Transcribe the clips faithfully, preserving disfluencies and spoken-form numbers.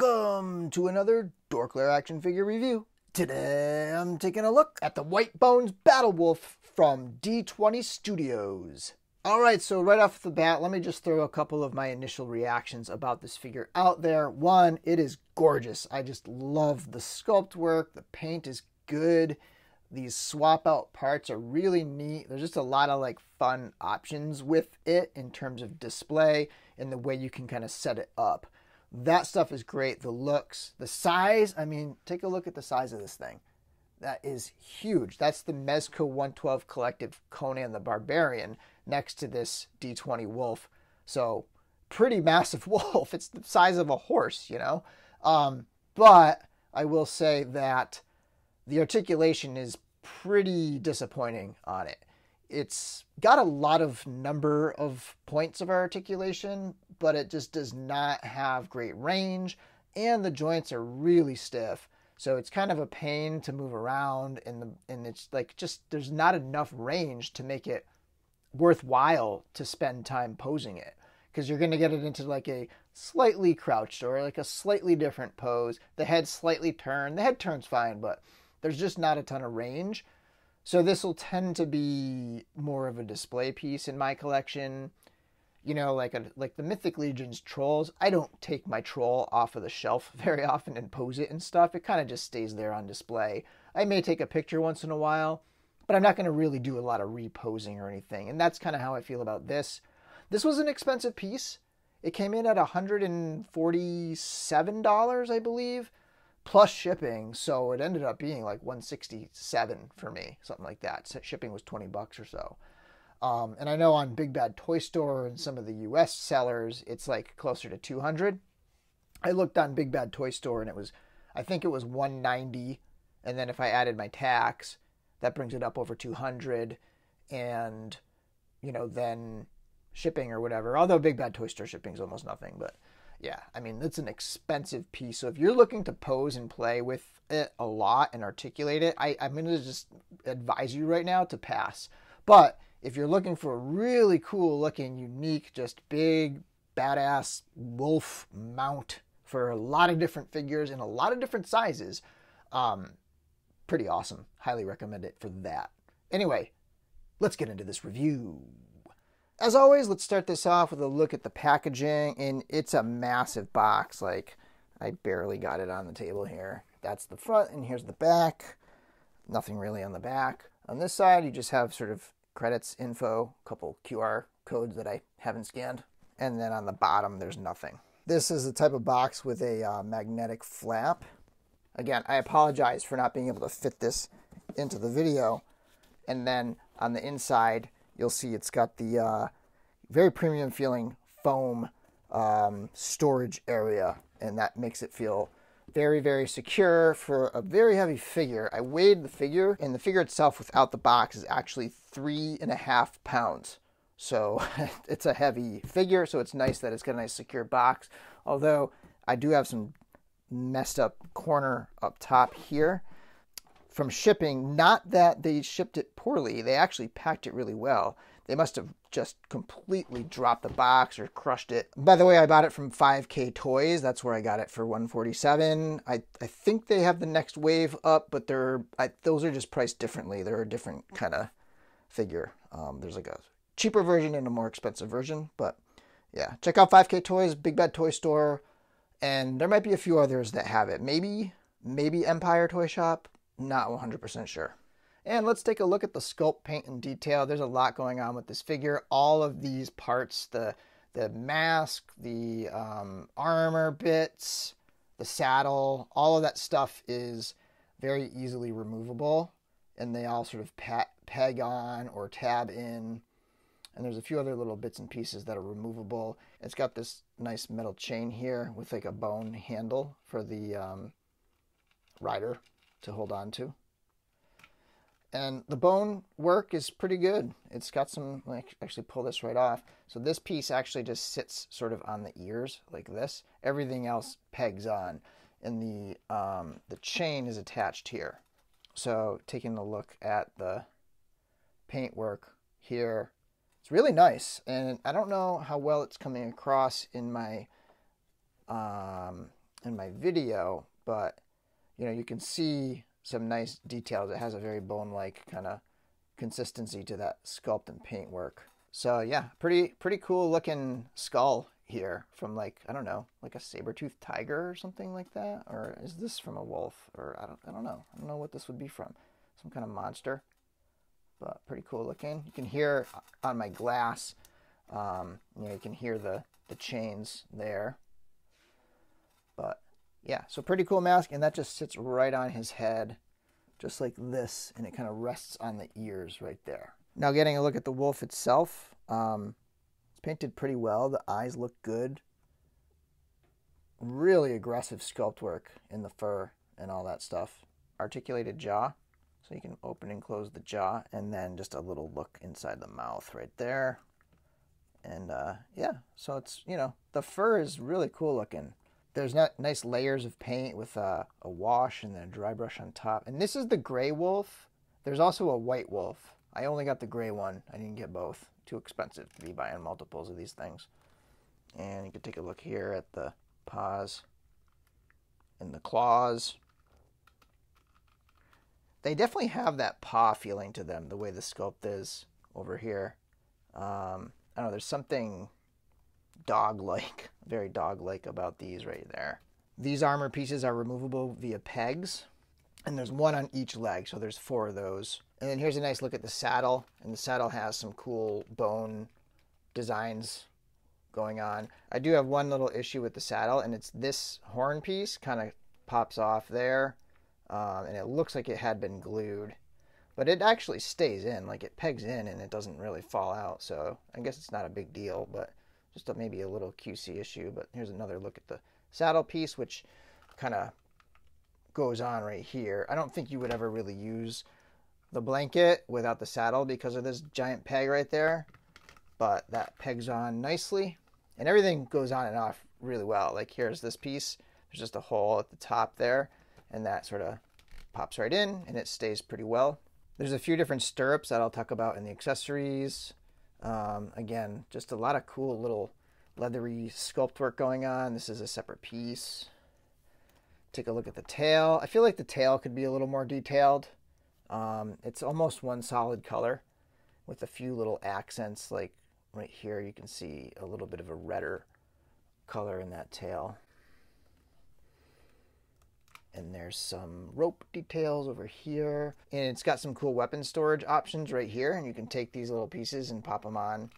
Welcome to another Dorklair action figure review. Today I'm taking a look at the White Bones Battle Wolf from D twenty Studios. Alright, so right off the bat, let me just throw a couple of my initial reactions about this figure out there. One, it is gorgeous. I just love the sculpt work. The paint is good. These swap out parts are really neat. There's just a lot of like fun options with it in terms of display and the way you can kind of set it up. That stuff is great. The looks, the size, I mean, take a look at the size of this thing. That is huge. That's the Mezco one twelve Collective Conan the Barbarian next to this D twenty wolf. So pretty massive wolf. It's the size of a horse, you know? Um, but I will say that the articulation is pretty disappointing on it. It's got a lot of number of points of articulation, but it just does not have great range, and the joints are really stiff. So it's kind of a pain to move around, and the, and it's like just there's not enough range to make it worthwhile to spend time posing it, because you're going to get it into like a slightly crouched or like a slightly different pose. The head slightly turned. The head turns fine, but there's just not a ton of range. So this will tend to be more of a display piece in my collection. You know, like a, like the Mythic Legions trolls, I don't take my troll off of the shelf very often and pose it and stuff. It kind of just stays there on display. I may take a picture once in a while, but I'm not going to really do a lot of reposing or anything. And that's kind of how I feel about this. This was an expensive piece. It came in at one hundred forty-seven dollars, I believe, plus shipping, so it ended up being like one hundred sixty-seven dollars for me, something like that. So shipping was twenty bucks or so. Um, and I know on Big Bad Toy Store and some of the U S sellers, it's like closer to two hundred dollars. I looked on Big Bad Toy Store and it was, I think it was one hundred ninety dollars. And then if I added my tax, that brings it up over two hundred dollars. And, you know, then shipping or whatever. Although Big Bad Toy Store shipping is almost nothing, but... yeah, I mean, that's an expensive piece. So if you're looking to pose and play with it a lot and articulate it, I, I'm going to just advise you right now to pass. But if you're looking for a really cool looking, unique, just big, badass wolf mount for a lot of different figures and a lot of different sizes, um, pretty awesome. Highly recommend it for that. Anyway, let's get into this review. As always, let's start this off with a look at the packaging, and it's a massive box. Like, I barely got it on the table here. That's the front, and here's the back. Nothing really on the back. On this side, you just have sort of credits, info, a couple Q R codes that I haven't scanned. And then on the bottom, there's nothing. This is the type of box with a uh, magnetic flap. Again, I apologize for not being able to fit this into the video. And then on the inside, you'll see it's got the uh, very premium feeling foam um, storage area, and that makes it feel very, very secure for a very heavy figure. I weighed the figure, and the figure itself without the box is actually three and a half pounds. So it's a heavy figure, so it's nice that it's got a nice secure box. Although I do have some messed up corner up top here. From shipping, not that they shipped it poorly, they actually packed it really well. They must have just completely dropped the box or crushed it. By the way, I bought it from five K Toys. That's where I got it for one hundred forty-seven dollars. I, I think they have the next wave up, but they're I, those are just priced differently. They're a different kind of figure. Um, there's like a cheaper version and a more expensive version, but yeah. Check out five K Toys, Big Bad Toy Store, and there might be a few others that have it. Maybe, maybe Empire Toy Shop. Not one hundred percent sure. And let's take a look at the sculpt, paint, and detail. There's a lot going on with this figure. All of these parts, the the mask, the um, armor bits, the saddle, all of that stuff is very easily removable, and they all sort of pat, peg on or tab in. And there's a few other little bits and pieces that are removable. It's got this nice metal chain here with like a bone handle for the um, rider to hold on to. And the bone work is pretty good. It's got some, like, actually pull this right off. So this piece actually just sits sort of on the ears like this. Everything else pegs on, and the um, the chain is attached here. So taking a look at the paint work here, it's really nice. And I don't know how well it's coming across in my um, in my video, but you know, you can see some nice details. It has a very bone-like kind of consistency to that sculpt and paintwork. So yeah, pretty pretty cool looking skull here from, like, I don't know, like a saber-toothed tiger or something like that. Or is this from a wolf? Or I don't I don't know. I don't know what this would be from. Some kind of monster. But pretty cool looking. You can hear on my glass, um, you know, you can hear the, the chains there. But yeah, so pretty cool mask, and that just sits right on his head, just like this, and it kind of rests on the ears right there. Now getting a look at the wolf itself, um, it's painted pretty well. The eyes look good. Really aggressive sculpt work in the fur and all that stuff. Articulated jaw, so you can open and close the jaw, and then just a little look inside the mouth right there. And uh, yeah, so it's, you know, the fur is really cool looking. There's not nice layers of paint with a, a wash and then a dry brush on top. And this is the gray wolf. There's also a white wolf. I only got the gray one. I didn't get both. Too expensive to be buying multiples of these things. And you can take a look here at the paws and the claws. They definitely have that paw feeling to them, the way the sculpt is over here. Um, I don't know, there's something dog-like, very dog-like about these right there. These armor pieces are removable via pegs, and there's one on each leg, so there's four of those. And then here's a nice look at the saddle, and the saddle has some cool bone designs going on. I do have one little issue with the saddle, and it's this horn piece kind of pops off there, um, and it looks like it had been glued, but it actually stays in, like it pegs in and it doesn't really fall out, so I guess it's not a big deal, but just a, maybe a little Q C issue. But here's another look at the saddle piece, which kind of goes on right here. I don't think you would ever really use the blanket without the saddle because of this giant peg right there, but that pegs on nicely, and everything goes on and off really well. Like here's this piece, there's just a hole at the top there, and that sort of pops right in and it stays pretty well. There's a few different stirrups that I'll talk about in the accessories. Um, again, just a lot of cool little leathery sculpt work going on. This is a separate piece. Take a look at the tail. I feel like the tail could be a little more detailed. Um, it's almost one solid color with a few little accents. Like right here, you can see a little bit of a redder color in that tail. And there's some rope details over here. And it's got some cool weapon storage options right here. And you can take these little pieces and pop them on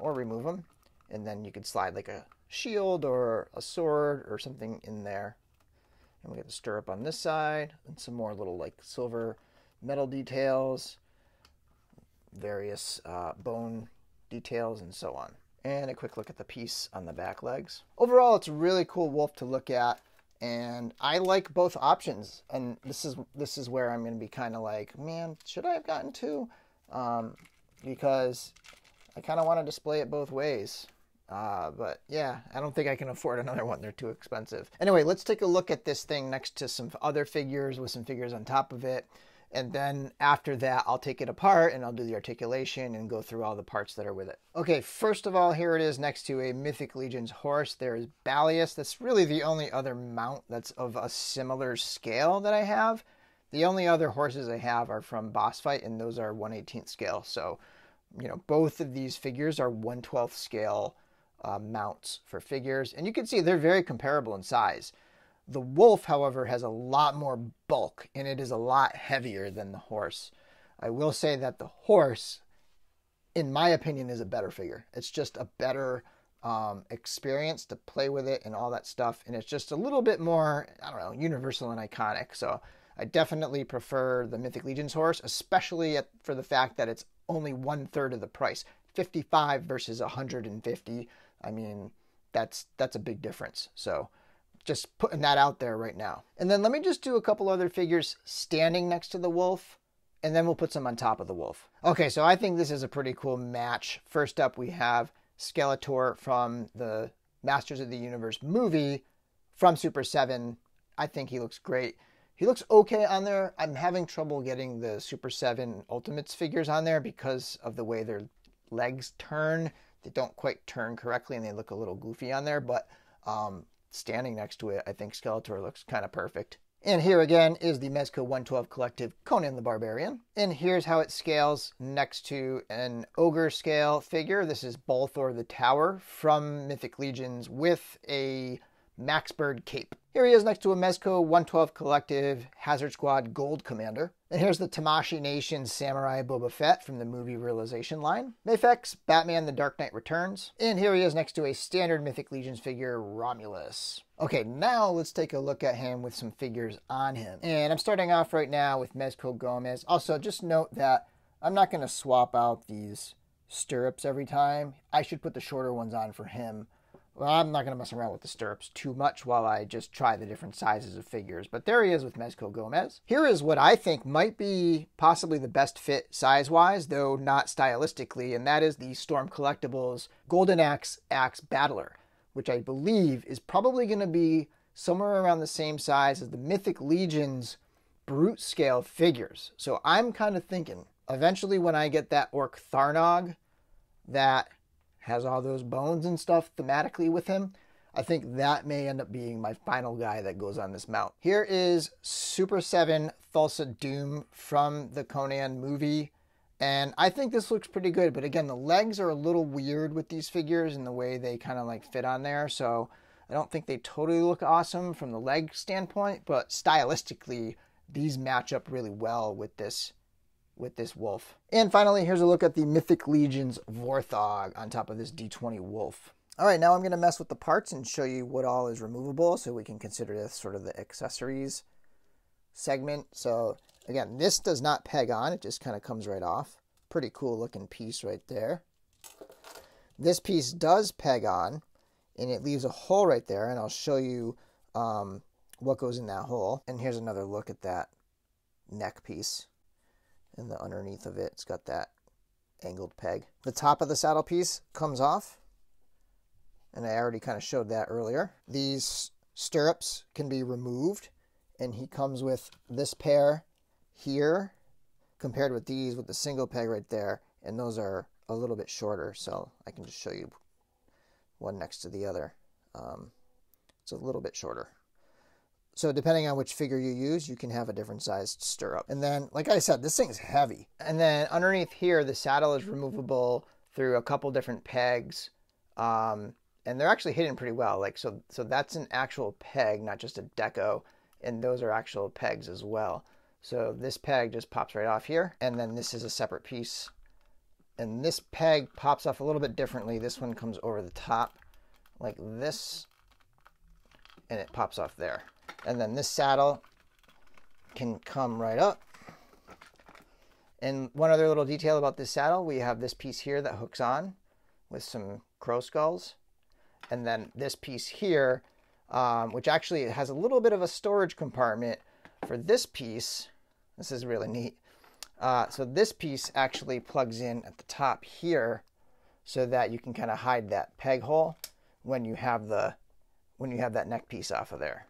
or remove them. And then you could slide like a shield or a sword or something in there. And we got the stirrup on this side and some more little like silver metal details, various uh, bone details and so on. And a quick look at the piece on the back legs. Overall, it's a really cool wolf to look at. And I like both options, and this is this is where I'm going to be kind of like, man, should I have gotten two? Um, because I kind of want to display it both ways. Uh, but yeah, I don't think I can afford another one. They're too expensive. Anyway, let's take a look at this thing next to some other figures with some figures on top of it. And then after that, I'll take it apart and I'll do the articulation and go through all the parts that are with it. Okay, first of all, here it is next to a Mythic Legions horse. There is Balthor. That's really the only other mount that's of a similar scale that I have. The only other horses I have are from Boss Fight, and those are one eighteenth scale. So, you know, both of these figures are one twelfth scale uh, mounts for figures. And you can see they're very comparable in size. The wolf, however, has a lot more bulk, and it is a lot heavier than the horse. I will say that the horse, in my opinion, is a better figure. It's just a better um, experience to play with it and all that stuff, and it's just a little bit more, I don't know, universal and iconic. So I definitely prefer the Mythic Legions horse, especially at, for the fact that it's only one-third of the price. fifty-five versus one hundred fifty, I mean, that's that's a big difference. So just putting that out there right now. And then let me just do a couple other figures standing next to the wolf, and then we'll put some on top of the wolf. Okay, so I think this is a pretty cool match. First up, we have Skeletor from the Masters of the Universe movie from Super seven. I think he looks great. He looks okay on there. I'm having trouble getting the Super seven Ultimates figures on there because of the way their legs turn. They don't quite turn correctly, and they look a little goofy on there, but um, standing next to it, I think Skeletor looks kind of perfect. And here again is the Mezco one twelve Collective Conan the Barbarian. And here's how it scales next to an ogre scale figure. This is Balthor the Tower from Mythic Legions with a Maxbird cape. Here he is next to a Mezco one twelve Collective Hazard Squad Gold Commander. And here's the Tamashii Nations Samurai Boba Fett from the movie Realization line. Mafex, Batman the Dark Knight Returns. And here he is next to a standard Mythic Legions figure, Romulus. Okay, now let's take a look at him with some figures on him. And I'm starting off right now with Mezco Gomez. Also, just note that I'm not going to swap out these stirrups every time. I should put the shorter ones on for him. Well, I'm not going to mess around with the stirrups too much while I just try the different sizes of figures. But there he is with Mezco Gomez. Here is what I think might be possibly the best fit size-wise, though not stylistically, and that is the Storm Collectibles Golden Axe Axe Battler, which I believe is probably going to be somewhere around the same size as the Mythic Legions brute scale figures. So I'm kind of thinking, eventually when I get that orc Tharnog, that has all those bones and stuff thematically with him, I think that may end up being my final guy that goes on this mount. Here is Super seven Thulsa Doom from the Conan movie, and I think this looks pretty good, but again, the legs are a little weird with these figures and the way they kind of like fit on there, so I don't think they totally look awesome from the leg standpoint, but stylistically, these match up really well with this with this wolf. And finally, here's a look at the Mythic Legion's Warthog on top of this D twenty wolf. All right, now I'm gonna mess with the parts and show you what all is removable so we can consider this sort of the accessories segment. So again, this does not peg on, it just kind of comes right off. Pretty cool looking piece right there. This piece does peg on and it leaves a hole right there, and I'll show you um, what goes in that hole. And here's another look at that neck piece. And the underneath of it, it's got that angled peg. The top of the saddle piece comes off, and I already kind of showed that earlier. These stirrups can be removed, and he comes with this pair here, compared with these with the single peg right there, and those are a little bit shorter, so I can just show you one next to the other. Um, it's a little bit shorter. So depending on which figure you use, you can have a different sized stirrup. And then, like I said, this thing is heavy. And then underneath here, the saddle is removable through a couple different pegs. Um, and they're actually hidden pretty well. Like, so, so that's an actual peg, not just a deco. And those are actual pegs as well. So this peg just pops right off here. And then this is a separate piece. And this peg pops off a little bit differently. This one comes over the top like this, and it pops off there. And then this saddle can come right up. And one other little detail about this saddle, we have this piece here that hooks on with some crow skulls. And then this piece here, um, which actually has a little bit of a storage compartment for this piece. This is really neat. Uh, so this piece actually plugs in at the top here so that you can kind of hide that peg hole when you have the, when you have that neck piece off of there.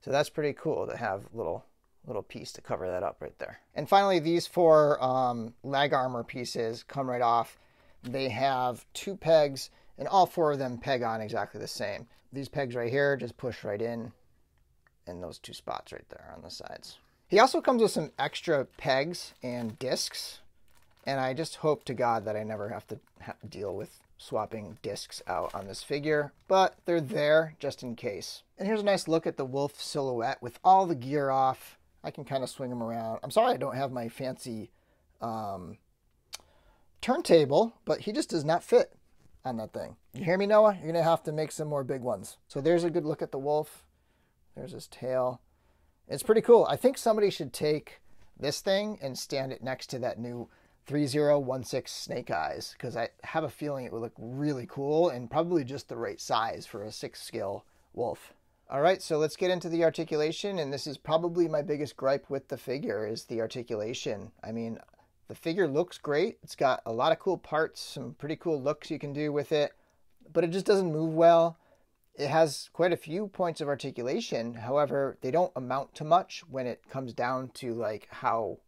So that's pretty cool to have little little piece to cover that up right there. And finally, these four um, leg armor pieces come right off. They have two pegs, and all four of them peg on exactly the same. These pegs right here just push right in, and those two spots right there on the sides. He also comes with some extra pegs and discs, and I just hope to God that I never have to ha- deal with swapping discs out on this figure, but they're there just in case. And here's a nice look at the wolf silhouette with all the gear off. I can kind of swing him around. I'm sorry I don't have my fancy um, turntable, but he just does not fit on that thing. You hear me, Noah? You're gonna have to make some more big ones. So there's a good look at the wolf. There's his tail. It's pretty cool. I think somebody should take this thing and stand it next to that new three zero one six Snake Eyes, because I have a feeling it would look really cool and probably just the right size for a six scale wolf. All right, so let's get into the articulation, and this is probably my biggest gripe with the figure is the articulation. I mean, the figure looks great. It's got a lot of cool parts, some pretty cool looks you can do with it, but it just doesn't move well. It has quite a few points of articulation. However, they don't amount to much when it comes down to like how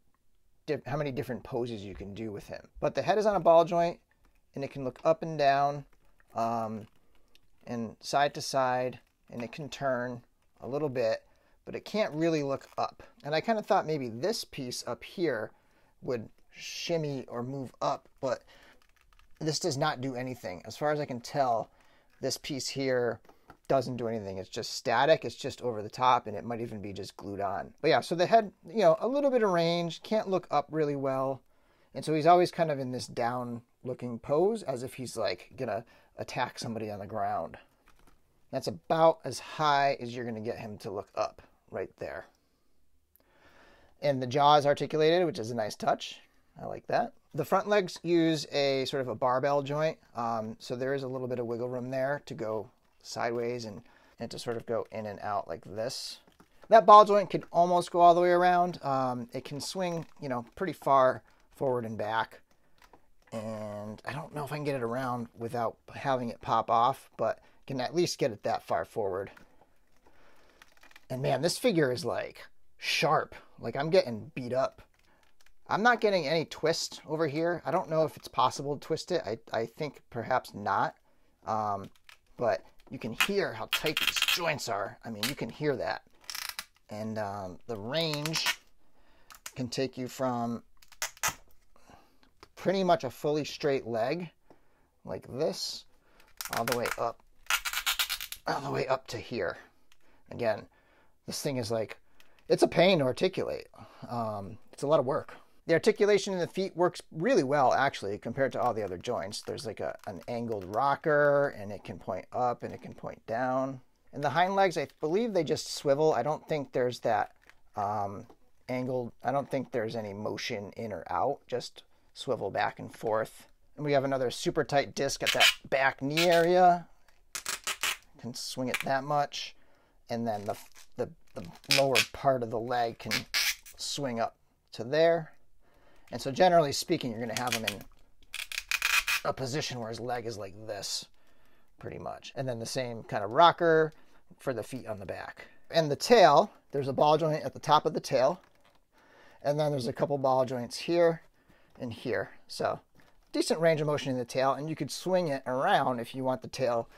how many different poses you can do with him. But the head is on a ball joint, and it can look up and down, um, and side to side, and it can turn a little bit, but it can't really look up. And I kind of thought maybe this piece up here would shimmy or move up, but this does not do anything. As far as I can tell, this piece here doesn't do anything. It's just static. It's just over the top, and it might even be just glued on. But yeah, so the head, you know, a little bit of range, can't look up really well. And so he's always kind of in this down looking pose as if he's like gonna attack somebody on the ground. That's about as high as you're gonna get him to look up right there. And the jaw is articulated, which is a nice touch. I like that. The front legs use a sort of a barbell joint. Um, so there is a little bit of wiggle room there to go sideways and, and to sort of go in and out like this. That ball joint can almost go all the way around. Um, it can swing, you know, pretty far forward and back. And I don't know if I can get it around without having it pop off, but can at least get it that far forward. And man, this figure is like sharp. Like I'm getting beat up. I'm not getting any twist over here. I don't know if it's possible to twist it. I, I think perhaps not. Um, but you can hear how tight these joints are. I mean, you can hear that. And um, the range can take you from pretty much a fully straight leg like this all the way up, all the way up to here. Again, this thing is like, it's a pain to articulate. Um, it's a lot of work. The articulation in the feet works really well, actually, compared to all the other joints. There's like a, an angled rocker, and it can point up, and it can point down. And the hind legs, I believe they just swivel. I don't think there's that um, angled, I don't think there's any motion in or out, just swivel back and forth. And we have another super tight disc at that back knee area. You can swing it that much. And then the, the, the lower part of the leg can swing up to there. And so generally speaking, you're going to have him in a position where his leg is like this, pretty much. And then the same kind of rocker for the feet on the back. And the tail, there's a ball joint at the top of the tail. And then there's a couple ball joints here and here. So decent range of motion in the tail. And you could swing it around if you want the tail,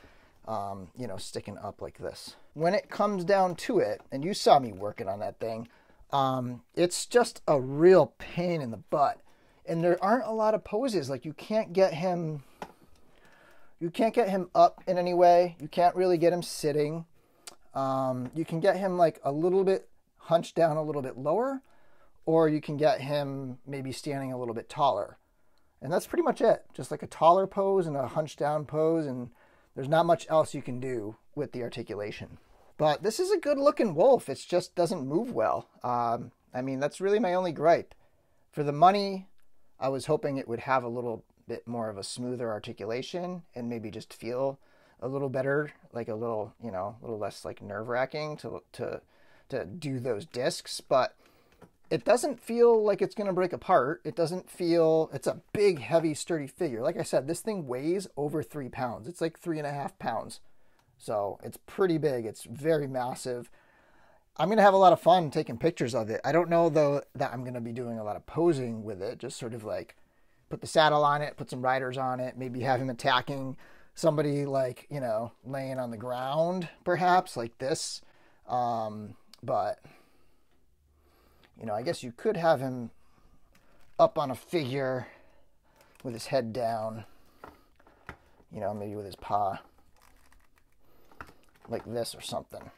um, you know, sticking up like this. When it comes down to it, and you saw me working on that thing, Um, it's just a real pain in the butt, and there aren't a lot of poses. Like you can't get him, you can't get him up in any way. You can't really get him sitting. Um, you can get him like a little bit hunched down a little bit lower, or you can get him maybe standing a little bit taller. And that's pretty much it. Just like a taller pose and a hunched down pose. And there's not much else you can do with the articulation. But this is a good looking wolf. It just doesn't move well. Um, I mean, that's really my only gripe. For the money, I was hoping it would have a little bit more of a smoother articulation and maybe just feel a little better, like a little, you know, a little less like nerve wracking to, to, to do those discs. But it doesn't feel like it's going to break apart. It doesn't feel, it's a big, heavy, sturdy figure. Like I said, this thing weighs over three pounds. It's like three and a half pounds. So it's pretty big. It's very massive. I'm going to have a lot of fun taking pictures of it. I don't know, though, that I'm going to be doing a lot of posing with it. Just sort of like put the saddle on it, put some riders on it, maybe have him attacking somebody like, you know, laying on the ground, perhaps like this. Um, but, you know, I guess you could have him up on a figure with his head down, you know, maybe with his paw like this or something.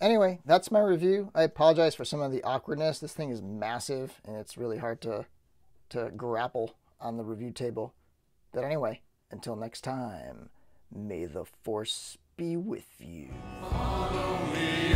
Anyway, that's my review. I apologize for some of the awkwardness. This thing is massive and it's really hard to, to grapple on the review table. But anyway, until next time, may the force be with you. Follow me.